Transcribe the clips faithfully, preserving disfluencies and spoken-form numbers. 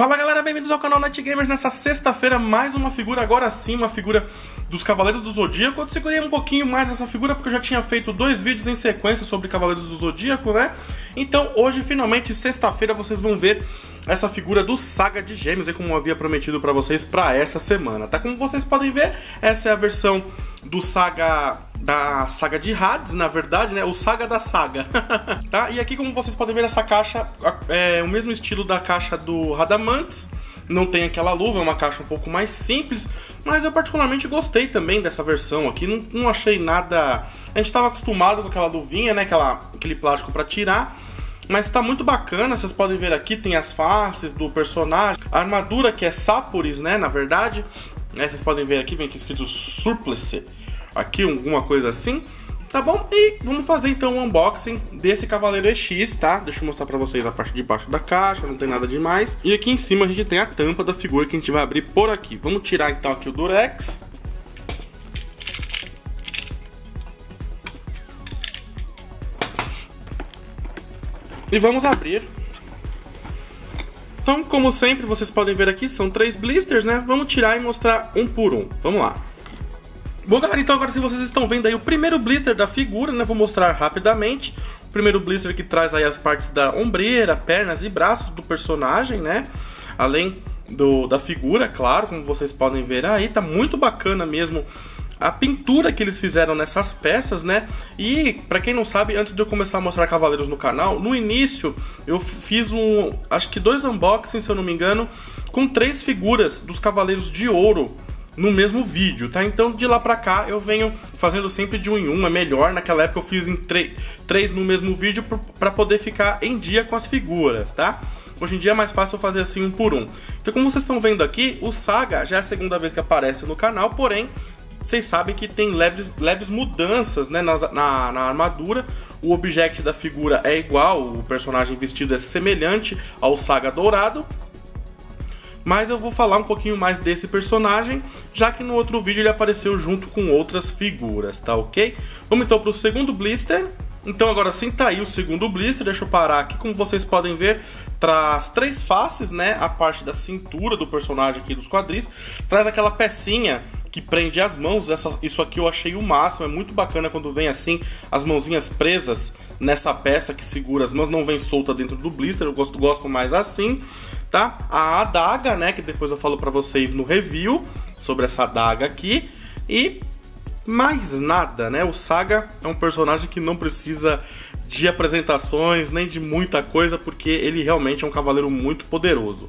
Fala galera, bem-vindos ao canal Night Gamers. Nessa sexta-feira, mais uma figura, agora sim, uma figura dos Cavaleiros do Zodíaco. Eu segurei um pouquinho mais essa figura porque eu já tinha feito dois vídeos em sequência sobre Cavaleiros do Zodíaco, né? Então hoje, finalmente, sexta-feira, vocês vão ver essa figura do Saga de Gêmeos, como eu havia prometido pra vocês pra essa semana, tá? Como vocês podem ver, essa é a versão do Saga... da Saga de Hades, na verdade, né? O Saga da Saga. Tá? E aqui, como vocês podem ver, essa caixa é o mesmo estilo da caixa do Radamantes. Não tem aquela luva, é uma caixa um pouco mais simples, mas eu particularmente gostei também dessa versão aqui, não, não achei nada... A gente estava acostumado com aquela luvinha, né? Aquela, aquele plástico para tirar, mas tá muito bacana, vocês podem ver aqui, tem as faces do personagem, a armadura que é Sapuris, né? Na verdade, é, vocês podem ver aqui, vem aqui escrito Surplice, aqui alguma coisa assim, tá bom? E vamos fazer então o unboxing desse Cavaleiro E X, tá? Deixa eu mostrar pra vocês a parte de baixo da caixa, não tem nada demais. E aqui em cima a gente tem a tampa da figura que a gente vai abrir por aqui. Vamos tirar então aqui o durex. E vamos abrir. Então, como sempre, vocês podem ver aqui, são três blisters, né? Vamos tirar e mostrar um por um, vamos lá. Bom galera, então agora se vocês estão vendo aí o primeiro blister da figura, né, vou mostrar rapidamente. O primeiro blister que traz aí as partes da ombreira, pernas e braços do personagem, né, além do, da figura, claro, como vocês podem ver aí, tá muito bacana mesmo a pintura que eles fizeram nessas peças, né? E, pra quem não sabe, antes de eu começar a mostrar Cavaleiros no canal, no início eu fiz um, acho que dois unboxings, se eu não me engano, com três figuras dos Cavaleiros de Ouro no mesmo vídeo, tá? Então de lá pra cá eu venho fazendo sempre de um em um, é melhor. Naquela época eu fiz em três no mesmo vídeo pra poder ficar em dia com as figuras, tá? Hoje em dia é mais fácil eu fazer assim um por um. Então, como vocês estão vendo aqui, o Saga já é a segunda vez que aparece no canal, porém vocês sabem que tem leves, leves mudanças, né, na, na, na armadura. O object da figura é igual, o personagem vestido é semelhante ao Saga Dourado, mas eu vou falar um pouquinho mais desse personagem, já que no outro vídeo ele apareceu junto com outras figuras, tá ok? Vamos então para o segundo blister. Então agora sim, tá aí o segundo blister, deixa eu parar aqui. Como vocês podem ver, traz três faces, né? A parte da cintura do personagem aqui dos quadris, traz aquela pecinha que prende as mãos. Essa, isso aqui eu achei o máximo, é muito bacana quando vem assim as mãozinhas presas nessa peça que segura as mãos, não vem solta dentro do blister, eu gosto, gosto mais assim, tá? A adaga, né, que depois eu falo pra vocês no review sobre essa adaga aqui, e mais nada, né? O Saga é um personagem que não precisa de apresentações nem de muita coisa, porque ele realmente é um cavaleiro muito poderoso.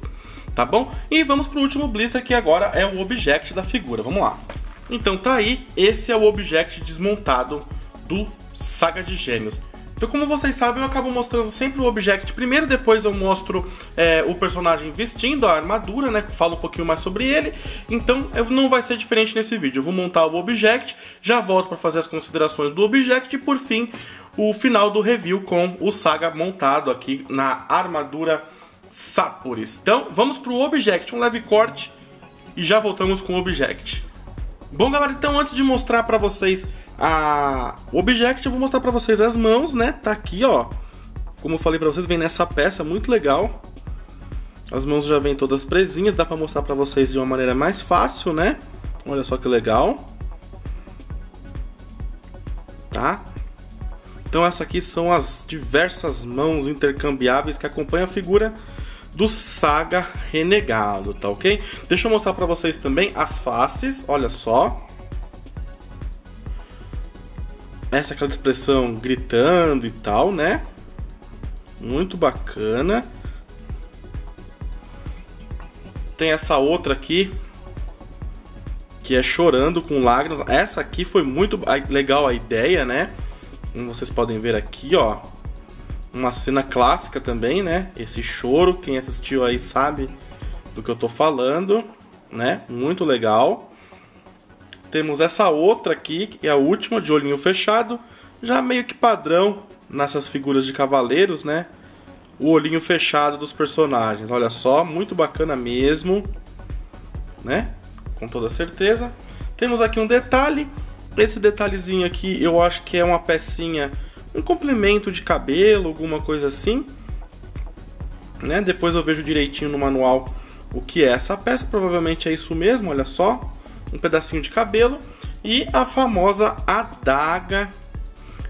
Tá bom? E vamos pro último blister, que agora é o object da figura, vamos lá. Então tá aí, esse é o object desmontado do Saga de Gêmeos. Então, como vocês sabem, eu acabo mostrando sempre o object primeiro, depois eu mostro é, o personagem vestindo a armadura, né, falo um pouquinho mais sobre ele. Então não vai ser diferente nesse vídeo, eu vou montar o object, já volto para fazer as considerações do object e por fim o final do review com o Saga montado aqui na armadura Sapuris. Então vamos pro object, um leve corte e já voltamos com o object. Bom galera, então antes de mostrar pra vocês a... o object, eu vou mostrar pra vocês as mãos, né? Tá aqui, ó, como eu falei pra vocês, vem nessa peça, muito legal. As mãos já vêm todas presinhas, dá pra mostrar pra vocês de uma maneira mais fácil, né? Olha só que legal. Tá? Então essas aqui são as diversas mãos intercambiáveis que acompanham a figura do Saga Renegado, tá ok? Deixa eu mostrar pra vocês também as faces, olha só. Essa é aquela expressão gritando e tal, né? Muito bacana. Tem essa outra aqui, que é chorando com lágrimas. Essa aqui foi muito legal a ideia, né? Como vocês podem ver aqui, ó, uma cena clássica também, né? Esse choro, quem assistiu aí sabe do que eu tô falando, né? Muito legal. Temos essa outra aqui, que é a última, de olhinho fechado, já meio que padrão nessas figuras de cavaleiros, né? O olhinho fechado dos personagens, olha só, muito bacana mesmo, né? Com toda certeza. Temos aqui um detalhe, esse detalhezinho aqui eu acho que é uma pecinha, um complemento de cabelo, alguma coisa assim, né? Depois eu vejo direitinho no manual o que é essa peça, provavelmente é isso mesmo, olha só, um pedacinho de cabelo e a famosa adaga.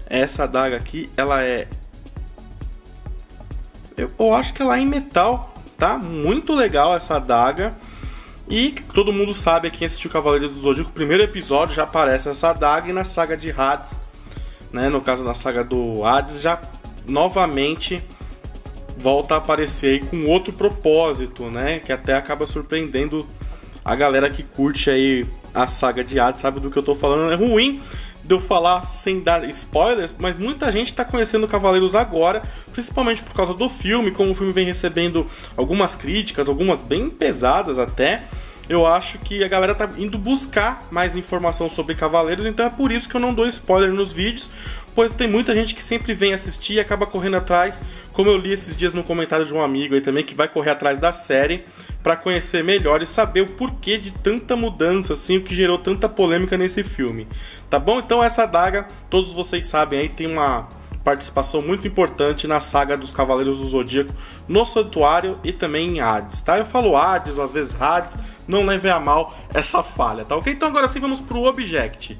Essa adaga aqui, ela é, eu, eu acho que ela é em metal, tá? Muito legal essa adaga. E todo mundo sabe, quem assistiu Cavaleiros do Zodíaco, o primeiro episódio já aparece essa adaga, e na Saga de Hades, né, no caso da Saga do Hades, já novamente volta a aparecer aí com outro propósito, né, que até acaba surpreendendo a galera que curte aí a Saga de Hades, sabe do que eu tô falando. É ruim de eu falar sem dar spoilers, mas muita gente tá conhecendo Cavaleiros agora, principalmente por causa do filme. Como o filme vem recebendo algumas críticas, algumas bem pesadas até, eu acho que a galera tá indo buscar mais informação sobre Cavaleiros, então é por isso que eu não dou spoiler nos vídeos, pois tem muita gente que sempre vem assistir e acaba correndo atrás, como eu li esses dias no comentário de um amigo aí também, que vai correr atrás da série para conhecer melhor e saber o porquê de tanta mudança, assim, o que gerou tanta polêmica nesse filme, tá bom? Então essa adaga, todos vocês sabem aí, tem uma participação muito importante na saga dos Cavaleiros do Zodíaco, no Santuário e também em Hades, tá? Eu falo Hades, ou às vezes Hades, não levem a mal essa falha, tá ok? Então agora sim vamos pro Object.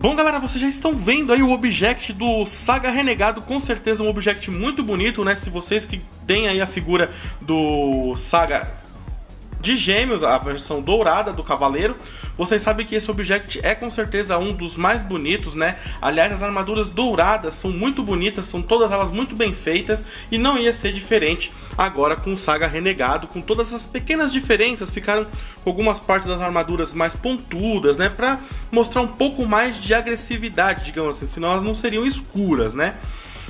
Bom galera, vocês já estão vendo aí o Object do Saga Renegado, com certeza um Object muito bonito, né? Se vocês que têm aí a figura do Saga de Gêmeos, a versão dourada do Cavaleiro, vocês sabem que esse Object é com certeza um dos mais bonitos, né? Aliás, as armaduras douradas são muito bonitas, são todas elas muito bem feitas, e não ia ser diferente agora com o Saga Renegado, com todas as pequenas diferenças. Ficaram com algumas partes das armaduras mais pontudas, né? Pra mostrar um pouco mais de agressividade, digamos assim, senão elas não seriam escuras, né?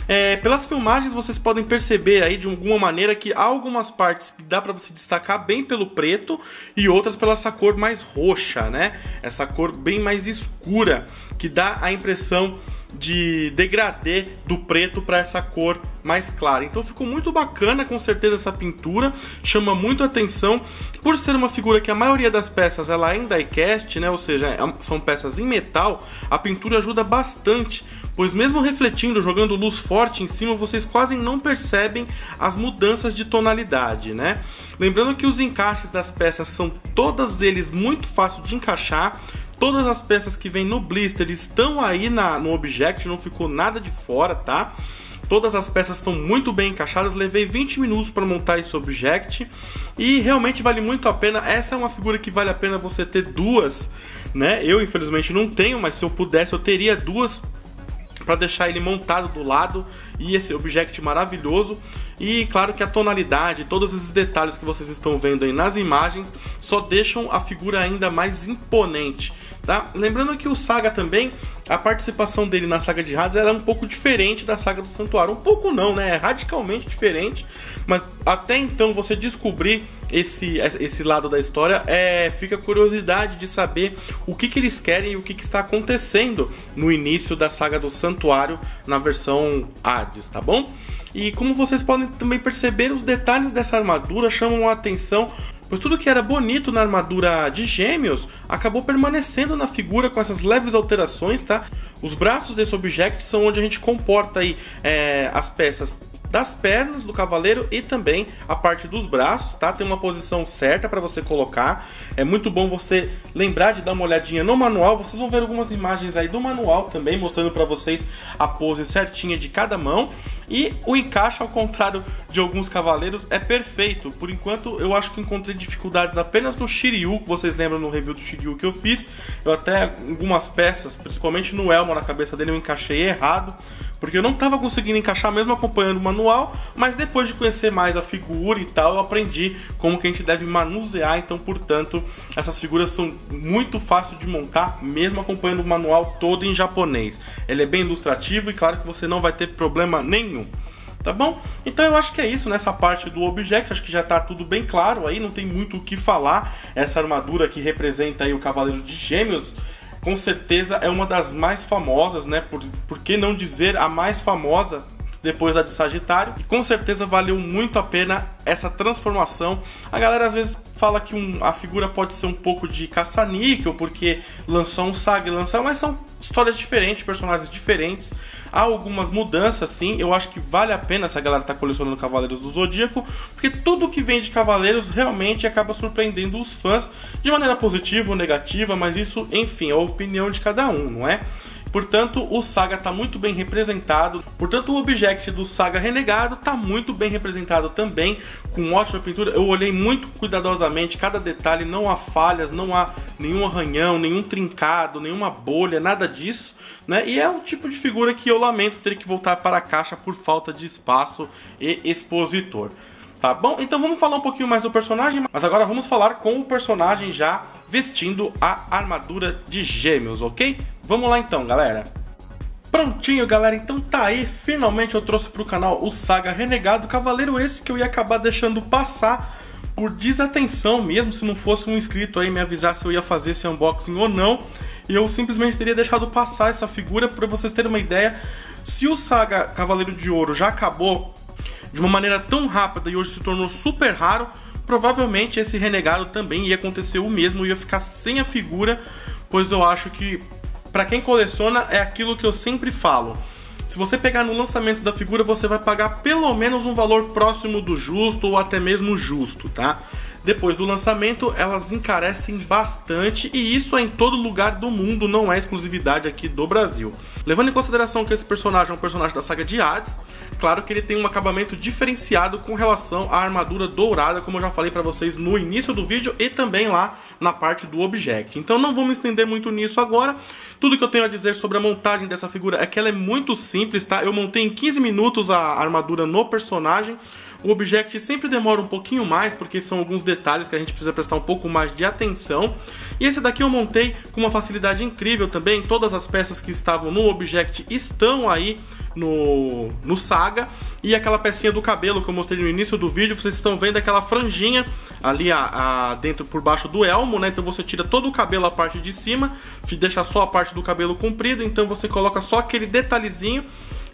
É, pelas filmagens vocês podem perceber aí de alguma maneira que há algumas partes que dá pra você destacar bem pelo preto e outras pela essa cor mais roxa, né? Essa cor bem mais escura, que dá a impressão de degradê do preto para essa cor mais clara. Então ficou muito bacana, com certeza essa pintura chama muito a atenção, por ser uma figura que a maioria das peças ela é em diecast, né? Ou seja, são peças em metal. A pintura ajuda bastante, pois mesmo refletindo, jogando luz forte em cima, vocês quase não percebem as mudanças de tonalidade, né? Lembrando que os encaixes das peças são todas eles muito fácil de encaixar. Todas as peças que vêm no blister estão aí na, no Object, não ficou nada de fora, tá? Todas as peças estão muito bem encaixadas, levei vinte minutos para montar esse Object e realmente vale muito a pena. Essa é uma figura que vale a pena você ter duas, né? Eu infelizmente não tenho, mas se eu pudesse eu teria duas, para deixar ele montado do lado, e esse Object maravilhoso. E claro que a tonalidade, todos esses detalhes que vocês estão vendo aí nas imagens só deixam a figura ainda mais imponente, tá? Lembrando que o Saga também, a participação dele na Saga de Hades, ela é um pouco diferente da Saga do Santuário. Um pouco não, né? É radicalmente diferente, mas até então você descobrir esse, esse lado da história, é, fica curiosidade de saber o que, que eles querem e o que, que está acontecendo no início da Saga do Santuário na versão Hades, tá bom? E como vocês podem também perceber, os detalhes dessa armadura chamam a atenção, pois tudo que era bonito na armadura de Gêmeos acabou permanecendo na figura com essas leves alterações, tá? Os braços desse Object são onde a gente comporta aí, é, as peças das pernas do Cavaleiro e também a parte dos braços, tá? Tem uma posição certa para você colocar. É muito bom você lembrar de dar uma olhadinha no manual. Vocês vão ver algumas imagens aí do manual também, mostrando para vocês a pose certinha de cada mão. E o encaixe, ao contrário de alguns Cavaleiros, é perfeito. Por enquanto, eu acho que encontrei dificuldades apenas no Shiryu, que vocês lembram no review do Shiryu que eu fiz. Eu até, algumas peças, principalmente no elmo, na cabeça dele, eu encaixei errado, porque eu não estava conseguindo encaixar, mesmo acompanhando o manual. Mas depois de conhecer mais a figura e tal, eu aprendi como que a gente deve manusear. Então, portanto, essas figuras são muito fáceis de montar, mesmo acompanhando o manual todo em japonês. Ele é bem ilustrativo e claro que você não vai ter problema nenhum, tá bom? Então eu acho que é isso nessa parte do Object, acho que já tá tudo bem claro aí, não tem muito o que falar. Essa armadura que representa aí o Cavaleiro de Gêmeos, com certeza é uma das mais famosas, né? Por, por que não dizer a mais famosa depois a de Sagitário, e com certeza valeu muito a pena essa transformação. A galera às vezes fala que um, a figura pode ser um pouco de caça-níquel, porque lançou um Saga e lançou, mas são histórias diferentes, personagens diferentes. Há algumas mudanças, sim. Eu acho que vale a pena essa galera tá colecionando Cavaleiros do Zodíaco, porque tudo que vem de Cavaleiros realmente acaba surpreendendo os fãs, de maneira positiva ou negativa, mas isso, enfim, é a opinião de cada um, não é? Portanto, o Saga está muito bem representado. Portanto, o Object do Saga Renegado está muito bem representado também, com ótima pintura. Eu olhei muito cuidadosamente cada detalhe, não há falhas, não há nenhum arranhão, nenhum trincado, nenhuma bolha, nada disso, né? E é um tipo de figura que eu lamento ter que voltar para a caixa por falta de espaço e expositor. Tá bom? Então vamos falar um pouquinho mais do personagem, mas agora vamos falar com o personagem já vestindo a armadura de Gêmeos, ok? Vamos lá então, galera. Prontinho, galera, então tá aí, finalmente eu trouxe pro canal o Saga Renegado, Cavaleiro esse que eu ia acabar deixando passar por desatenção mesmo, se não fosse um inscrito aí me avisar se eu ia fazer esse unboxing ou não, e eu simplesmente teria deixado passar essa figura. Pra vocês terem uma ideia, se o Saga Cavaleiro de Ouro já acabou de uma maneira tão rápida e hoje se tornou super raro, provavelmente esse Renegado também ia acontecer o mesmo, ia ficar sem a figura, pois eu acho que para quem coleciona é aquilo que eu sempre falo. Se você pegar no lançamento da figura, você vai pagar pelo menos um valor próximo do justo ou até mesmo justo, tá? Depois do lançamento, elas encarecem bastante, e isso é em todo lugar do mundo, não é exclusividade aqui do Brasil. Levando em consideração que esse personagem é um personagem da Saga de Hades, claro que ele tem um acabamento diferenciado com relação à armadura dourada, como eu já falei pra vocês no início do vídeo e também lá na parte do Object. Então não vou me estender muito nisso agora. Tudo que eu tenho a dizer sobre a montagem dessa figura é que ela é muito simples, tá? Eu montei em quinze minutos a armadura no personagem. O Object sempre demora um pouquinho mais, porque são alguns detalhes que a gente precisa prestar um pouco mais de atenção. E esse daqui eu montei com uma facilidade incrível também. Todas as peças que estavam no Object estão aí no, no Saga. E aquela pecinha do cabelo que eu mostrei no início do vídeo, vocês estão vendo aquela franjinha ali a, a, dentro por baixo do elmo, né? Então você tira todo o cabelo, a parte de cima, deixa só a parte do cabelo comprido, então você coloca só aquele detalhezinho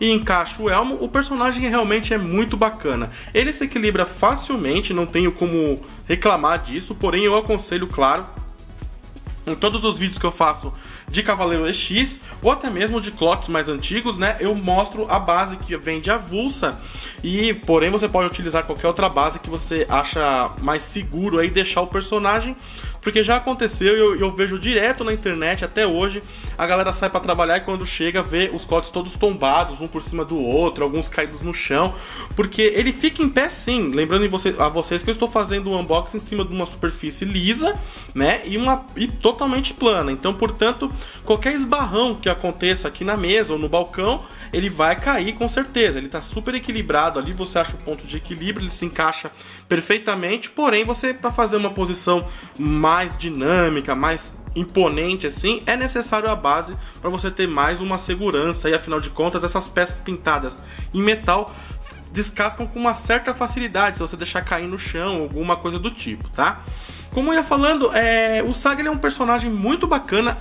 e encaixa o elmo. O personagem realmente é muito bacana. Ele se equilibra facilmente, não tenho como reclamar disso, porém eu aconselho, claro, em todos os vídeos que eu faço de Cavaleiro E X, ou até mesmo de clots mais antigos, né, eu mostro a base que vende avulsa, e porém você pode utilizar qualquer outra base que você acha mais seguro aí deixar o personagem, porque já aconteceu e eu, eu vejo direto na internet até hoje, a galera sai pra trabalhar e quando chega vê os clots todos tombados, um por cima do outro, alguns caídos no chão, porque ele fica em pé sim, lembrando em você, a vocês que eu estou fazendo um unboxing em cima de uma superfície lisa, né, e, uma, e totalmente plana, então portanto qualquer esbarrão que aconteça aqui na mesa ou no balcão, ele vai cair com certeza. Ele tá super equilibrado ali, você acha o ponto de equilíbrio, ele se encaixa perfeitamente, porém você, para fazer uma posição mais dinâmica, mais imponente assim, é necessário a base para você ter mais uma segurança, e afinal de contas essas peças pintadas em metal descascam com uma certa facilidade se você deixar cair no chão, alguma coisa do tipo, tá? Como eu ia falando, é... o Saga ele é um personagem muito bacana.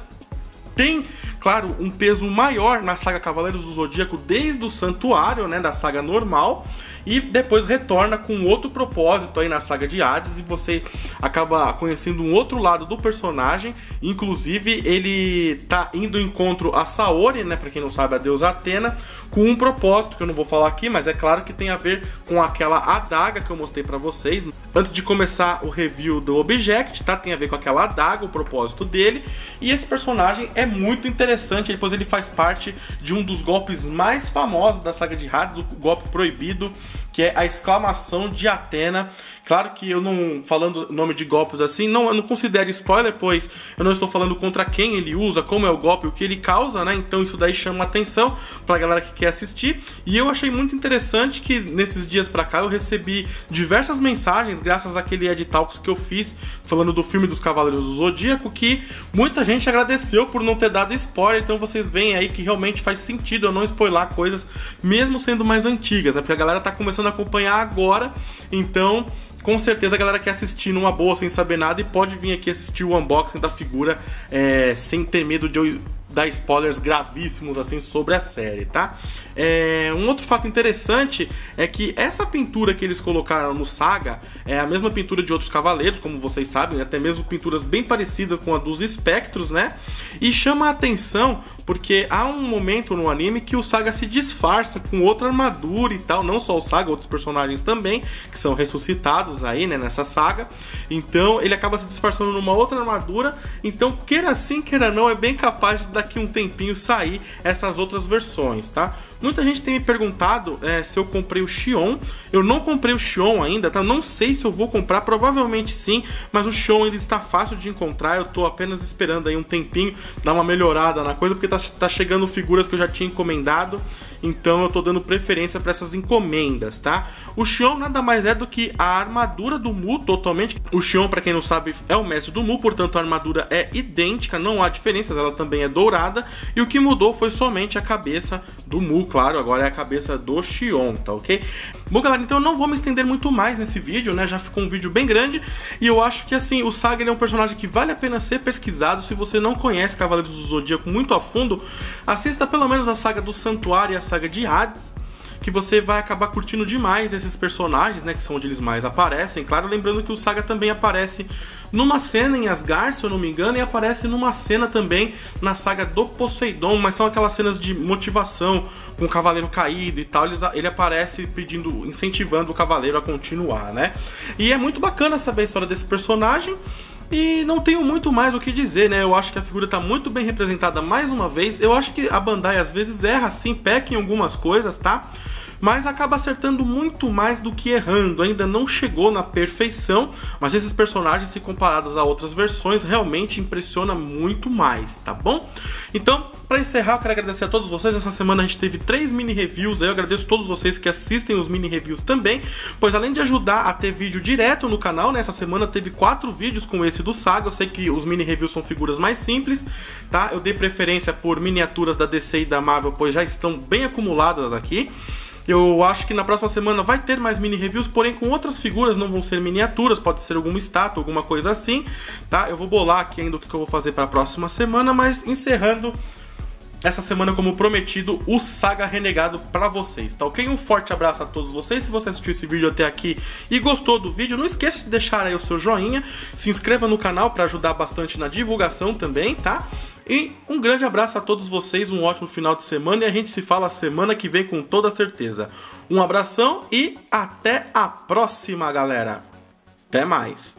Tem, claro, um peso maior na Saga Cavaleiros do Zodíaco desde o Santuário, né, da Saga normal, e depois retorna com outro propósito aí na Saga de Hades, e você acaba conhecendo um outro lado do personagem. Inclusive, ele tá indo encontro a Saori, né, pra quem não sabe, a deusa Athena, com um propósito que eu não vou falar aqui, mas é claro que tem a ver com aquela adaga que eu mostrei pra vocês. Antes de começar o review do Object, tá, tem a ver com aquela adaga, o propósito dele, e esse personagem é muito interessante, depois ele faz parte de um dos golpes mais famosos da Saga de Hades, o golpe proibido, que é a exclamação de Athena. Claro que eu não, falando nome de golpes assim, não, eu não considero spoiler, pois eu não estou falando contra quem ele usa, como é o golpe, o que ele causa, né? Então isso daí chama atenção pra galera que quer assistir, e eu achei muito interessante que nesses dias pra cá eu recebi diversas mensagens, graças àquele Ed Talks que eu fiz, falando do filme dos Cavaleiros do Zodíaco, que muita gente agradeceu por não ter dado spoiler, então vocês veem aí que realmente faz sentido eu não spoilar coisas, mesmo sendo mais antigas, né? Porque a galera tá começando acompanhar agora, então com certeza a galera quer assistir numa boa sem saber nada e pode vir aqui assistir o unboxing da figura é, sem ter medo de eu dar spoilers gravíssimos assim sobre a série, tá? É, um outro fato interessante é que essa pintura que eles colocaram no Saga é a mesma pintura de outros cavaleiros, como vocês sabem, até mesmo pinturas bem parecidas com a dos espectros, né? E chama a atenção porque há um momento no anime que o Saga se disfarça com outra armadura e tal, não só o Saga, outros personagens também, que são ressuscitados aí, né, nessa saga. Então ele acaba se disfarçando numa outra armadura, então queira sim, queira não, é bem capaz de daqui um tempinho sair essas outras versões, tá? Muita gente tem me perguntado é, se eu comprei o Shion. Eu não comprei o Shion ainda, tá? Não sei se eu vou comprar, provavelmente sim, mas o Shion ele está fácil de encontrar. Eu tô apenas esperando aí um tempinho, dar uma melhorada na coisa, porque tá, tá chegando figuras que eu já tinha encomendado, então eu tô dando preferência para essas encomendas, tá? O Shion nada mais é do que a armadura do Mu totalmente. O Shion, para quem não sabe, é o mestre do Mu, portanto a armadura é idêntica, não há diferenças, ela também é dourada, e o que mudou foi somente a cabeça do Mu. Claro, agora é a cabeça do Shion, tá ok? Bom, galera, então eu não vou me estender muito mais nesse vídeo, né? Já ficou um vídeo bem grande e eu acho que, assim, o Saga ele é um personagem que vale a pena ser pesquisado. Se você não conhece Cavaleiros do Zodíaco muito a fundo, assista pelo menos a Saga do Santuário e a Saga de Hades, que você vai acabar curtindo demais esses personagens, né, que são onde eles mais aparecem. Claro, lembrando que o Saga também aparece numa cena em Asgard, se eu não me engano, e aparece numa cena também na Saga do Poseidon, mas são aquelas cenas de motivação com o cavaleiro caído e tal, ele aparece pedindo, incentivando o cavaleiro a continuar, né? E é muito bacana saber a história desse personagem. E não tenho muito mais o que dizer, né? Eu acho que a figura tá muito bem representada mais uma vez. Eu acho que a Bandai às vezes erra, sim, peca em algumas coisas, tá? Mas acaba acertando muito mais do que errando. Ainda não chegou na perfeição, mas esses personagens, se comparados a outras versões, realmente impressiona muito mais, tá bom? Então, para encerrar, eu quero agradecer a todos vocês. Essa semana a gente teve três mini reviews. Eu agradeço a todos vocês que assistem os mini reviews também, pois além de ajudar a ter vídeo direto no canal, né? Essa semana teve quatro vídeos com esse do Saga. Eu sei que os mini reviews são figuras mais simples, tá? Eu dei preferência por miniaturas da D C e da Marvel, pois já estão bem acumuladas aqui. Eu acho que na próxima semana vai ter mais mini reviews, porém com outras figuras, não vão ser miniaturas, pode ser alguma estátua, alguma coisa assim, tá? Eu vou bolar aqui ainda o que eu vou fazer para a próxima semana, mas encerrando essa semana, como prometido, o Saga Renegado pra vocês, tá ok? Um forte abraço a todos vocês. Se você assistiu esse vídeo até aqui e gostou do vídeo, não esqueça de deixar aí o seu joinha, se inscreva no canal pra ajudar bastante na divulgação também, tá? E um grande abraço a todos vocês, um ótimo final de semana, e a gente se fala semana que vem com toda certeza. Um abração e até a próxima, galera! Até mais!